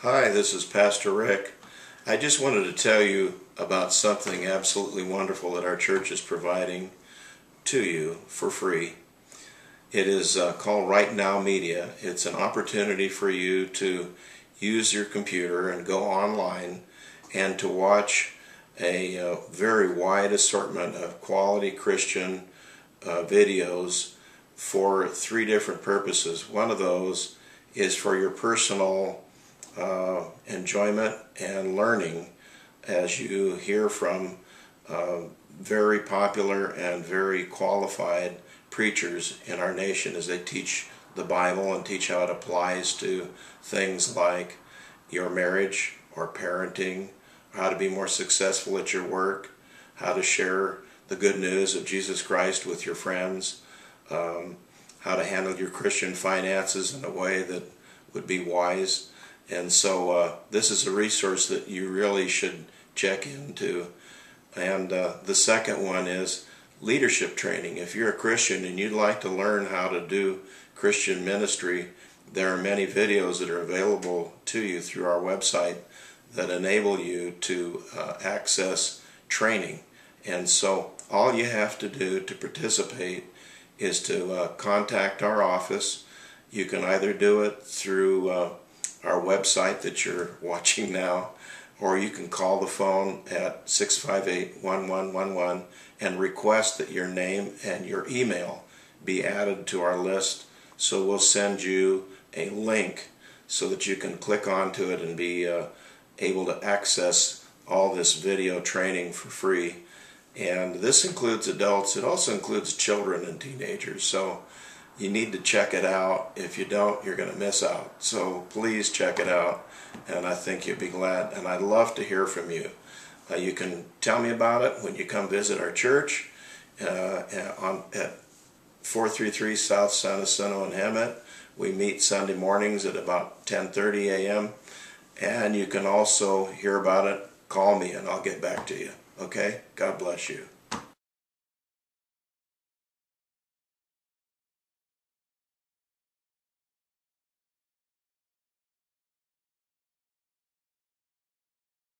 Hi, this is Pastor Rick. I just wanted to tell you about something absolutely wonderful that our church is providing to you for free. It is called Right Now Media. It's an opportunity for you to use your computer and go online and to watch a very wide assortment of quality Christian videos for three different purposes. One of those is for your personal enjoyment and learning as you hear from very popular and very qualified preachers in our nation as they teach the Bible and teach how it applies to things like your marriage or parenting, how to be more successful at your work, how to share the good news of Jesus Christ with your friends, how to handle your Christian finances in a way that would be wise. And so this is a resource that you really should check into. And the second one is leadership training. If you're a Christian and you'd like to learn how to do Christian ministry, there are many videos that are available to you through our website that enable you to access training. And so all you have to do to participate is to contact our office. You can either do it through our website that you're watching now, or you can call the phone at 658-1111 and request that your name and your email be added to our list, so we'll send you a link so that you can click onto it and be able to access all this video training for free. And this includes adults. It also includes children and teenagers, so you need to check it out. If you don't, you're going to miss out. So please check it out, and I think you'll be glad. And I'd love to hear from you. You can tell me about it when you come visit our church at 433 South San Jacinto in Hemet. We meet Sunday mornings at about 10:30 a.m. And you can also hear about it. Call me, and I'll get back to you. Okay? God bless you.